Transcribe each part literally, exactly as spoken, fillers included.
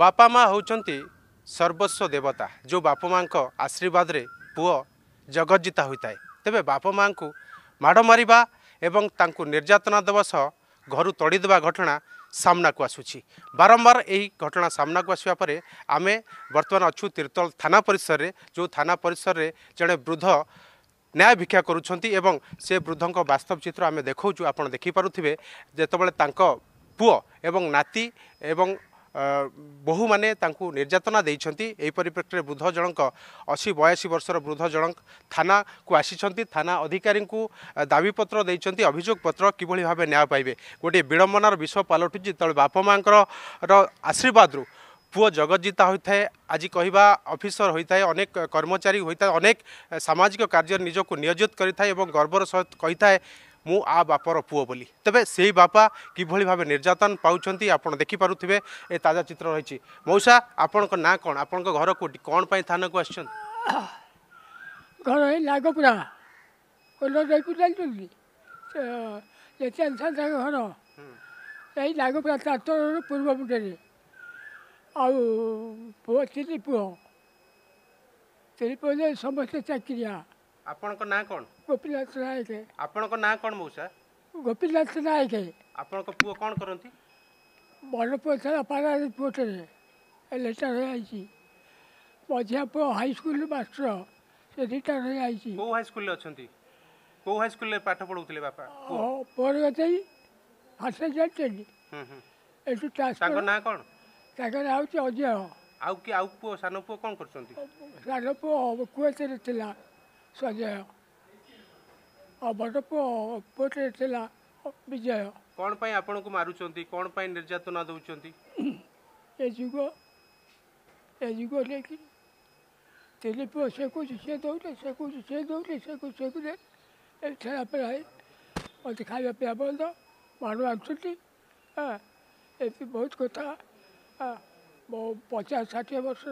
बापा माँ होचंती सर्वस्व देवता जो बापा माँ को आशीर्वाद रे पुओ जगज्जिता होता है। तेबे बापा माँ को माड़ मारिबा एवं तांकु निर्यातना देवा सह घर तोड़ीदेवा घटना सामना को आसुछि। बारंबार यही घटना सामना को आसवा पर आमे बर्तमान अच्छु तीर्तोल थाना परिसर रे, जो थाना परिसर रे जड़े वृद्ध न्याय भिक्षा करुछंती एवं से वृद्धों को वास्तव चित्र आमे देखौछु। आपण देखि पारुथिबे जेतबेले तांको पुओ एवं नाती एवं बहु माने तांकु निर्यातना देइछंती। एहि परिप्रेक्षी रे वृद्ध जनक अशी बयासी वर्षर वृद्ध जनक थाना को आसीछंती। थाना अधिकारी को दाबीपत्र देइछंती, अभियोग पत्र किभली भाबे न्याय पाइबे। गोटे विडंबनार विषय पालटु जेतबेले बापा मांकर आशीर्वाद रु पुओ जगज्जिता होता है। आज कहवा ऑफिसर होता है, अनेक कर्मचारी होता है, अनेक सामाजिक कार्य निजक नियोजित करें गर्वर सहित कही था मु आ बापर पुओ बोली। तेबे से बापा किभली भाव निर्यातन पाउछंती आपण देखि पारुथिबे। ए ताजा चित्र रही। मौसा आपण को ना कौन, आपण को घर कोटी कौन पाई थाना को आछन? घर लागपुरा कोलो देखु चलली ले टेंशन था घर एई लागपुरा तातर पूर्व मुटेरी आ पुओ चिली पुओ तेरी पहिले समस्त चक्रिया। आपण को ना कौन? गोपीनाथ नायक। आपण को ना कौन मौसा? गोपीनाथ नायक। आपण को पुओ कौन करंती? बड़ पुओ था पारा रिपोर्टर ए लेटर है आईसी मझिया पुओ हाई स्कूल मास्टर से रिटायर है आईसी। को हाई स्कूल ले अछंती? को हाई स्कूल ले पाठ पढौतले बापा? ओ पर गई हासे जटली। हम हम एटु ट्रांसफर। ताको ना कौन? ताको आउ छ अजय आउ के आउ पुओ सानो पुओ कौन करछंती? सानो पुओ कोएते तिला सजय और बड़ पोटे थिला विजय। कौन पाई आपण को मारुचंती? कौन पाई निर्यातना दउचंती? ए जुग ए जुग लेकिन तेले पो से कुछ से दउले से कुछ से दउले से कुछ से दे एक थारा पे है और दिखावे पे बोल दो मारो आछुटी। हां एती बहुत कथा पचास षाठी वर्ष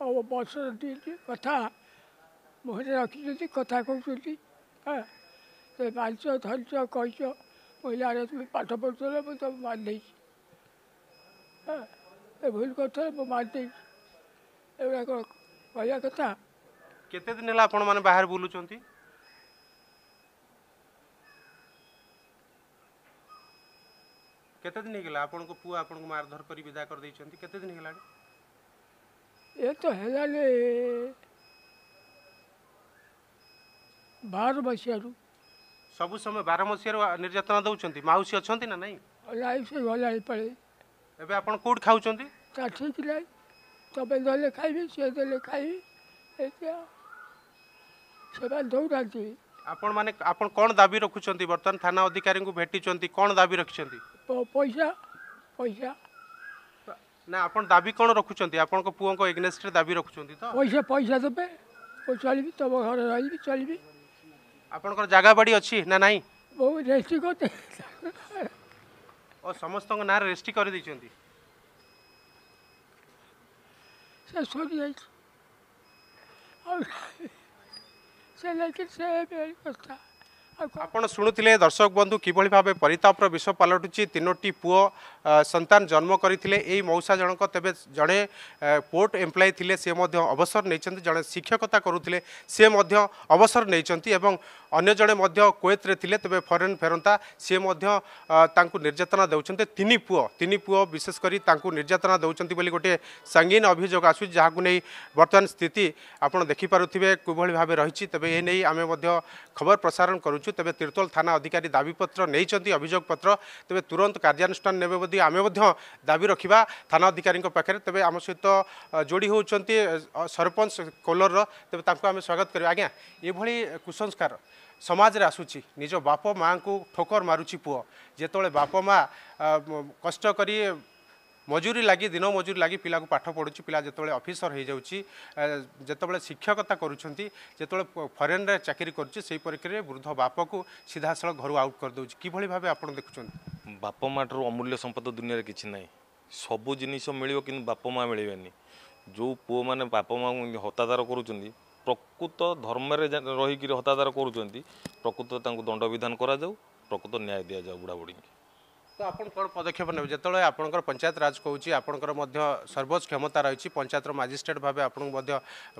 और वर्ष दी कथा मुहरे रखी कथा कहती। हाँ तो बांच धरच कहीच कहला तुम पाठ पढ़ुला मुझे तुम मारदे। हाँ ये भूल कर मारदे एगुड़ा कहला कथा। केते दिन है आपण माने बाहर बुलुचंती? केते दिन हेला आपण को पुआ आपण को मारधर करी विदा कर देइचंती? केते दिन हेला? ये तो हेला ले बार मसीह सबू समय बार मसीह निर्यातना दौरान माउसी अच्छा ना नहीं पड़े आप कौट खाऊ ठीक ना तब दे खाइबी सी दे खाइबी से दौरा आपण कौन दाबी रखुंत? बर्तमान थाना अधिकारी को भेटी कौन दाबी रखिं? पैसा पैसा ना आप दाबी कौन रखुंत? आप पुओं को एग्नेस्ट दाबी रखुंत तो पैसा पैसा देवे चलबी तब घर रही चलबी। आपनकर जगह बाड़ी अच्छी ना नहीं? बहुत रेस्टी करते और समस्त ना रेस्टी कर दी से सरी जाए से लेकिन से कथा। आपण शुणुले दर्शक बंधु किभली भाव परितापर विष पलटुची। तीनोटी पुओ संतान जन्म करते यही मौसा जनक। तेबे जड़े पोर्ट एम्प्लॉय थिले से मध्य अवसर नहीं, जड़े शिक्षकता करुले से मध्य अवसर नहीं, अगर जड़े मध्य कुएतरे थिले तेबे फरेन फेरंता से मध्य तांकु निर्यातना दउचंते। तीन पुओ तीन पुओ विशेष करी तांकु निर्यातना दउचंती बोली गोटे संगीन अभियोग आसु जहाँकू नहीं बर्तमान स्थिति आपण देखि पारुथिबे किभली भाव रही। तेबे ए नै आमे मध्य खबर प्रसारण करूँ। तेबे तीर्तोल थाना अधिकारी दाबीपत्र नहीं अभियोग पत्र तेबे तुरंत कार्यानुष्ठान नेबे बदी आमे मध्य दाबी रखिबा थाना अधिकारी पाखे। तेबे आम सहित जोड़ी होउचंती सरपंच कोलर। तेबे तांको आमे स्वागत करबा। आज्ञा एभली कुसंस्कार समाज रे आसुची। निज बाप मां को ठोकर मारुची पुओ। जेतोले बाप मां कष्ट करी मजूरी लगी दिन मजूरी लगी पिला को पाठ पढ़ु पिला जिते ऑफिसर हो जाऊँगी जिते शिक्षकता करुँचे जो फरेन रे चाकरी करुँचे परीक्षा वृद्ध बाप को सीधा साल घर आउट कर करदे किभली भाव आप देखुं? बाप माँ ठूँ अमूल्य संपद दुनिया कि ना सबू जिन मिल कि बाप माँ मिलबे जो पुओ मैंने बाप माँ को हत्याचार करुँच प्रकृत धर्म रहीकि हत्याचार करुँच प्रकृत दंड विधान करा जाऊ प्रकृत न्याय दि जाऊ बुढ़ा बुढ़ी। तो आप कौन पदक्षेप ने जो आपंकर पंचायत राज कौच आपंकर सर्वोच्च क्षमता रही पंचायत मजिस्ट्रेट भाव आपको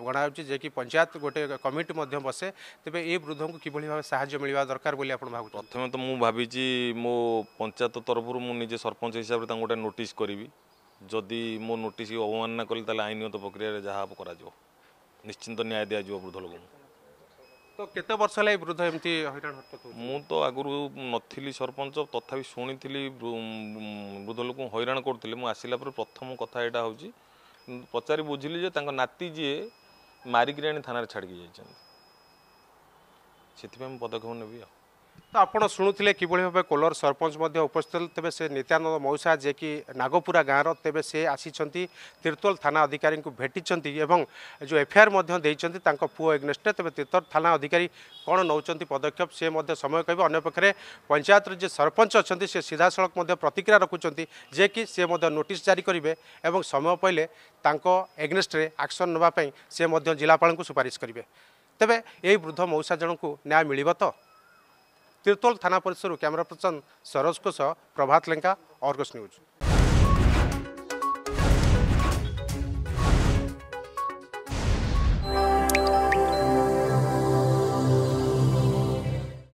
गणाहे कि पंचायत गोटे कमिटी बसे तेज ये वृद्धों को किभली भाव साहय मिलवा दरकार बोली आप भाव प्रथम तो मुझे भावी मो पंचायत तरफ मुझे सरपंच हिसाब से गोटे नोटिस करी जदि मो नोटिस अवमानना कले आईनगत प्रक्रिया जहाँ कर निश्चिंत न्याय दि जाव वृद्ध लोक तो केते वर्ष है वृद्ध एमती हईराण हरकत मु तो आगुरी नी सरपंच तथापि शुणी वृद्ध लोक हईराण करुले मु आसला प्रथम कथा यहाँ हूँ पचारि बुझिली नाती जी मारिकिराणी थाना छाड़ी जाती से पदक्षेप नेबी। तो आपड़ शुणुते किभली भाव कोलर सरपंच उपस्थित तेज से नित्यानंद मौसा जे कि नागपुरा गाँव तेज से आसी तीर्तोल थाना अधिकारी को भेटी एवं जो एफआईआर पुओ एग्नेस्ट तेज तीर्तोल थाना अधिकारी कौन नौ पदक्षेप से समय कह अगर पंचायत जे सरपंच अच्छा से सीधा सड़क प्रतिक्रिया रखुंट जे कि सी नोटिस जारी करेंगे और समय पैले एग्नेस्ट आक्शन नापी से जिलापाल को सुपारिश करेंगे तेरे यही वृद्ध मौसा जन को न्याय मिल तो तिर्तोल थाना परिसर कैमरा पर्सन सरोज को सह प्रभात लेंका आर्गस न्यूज।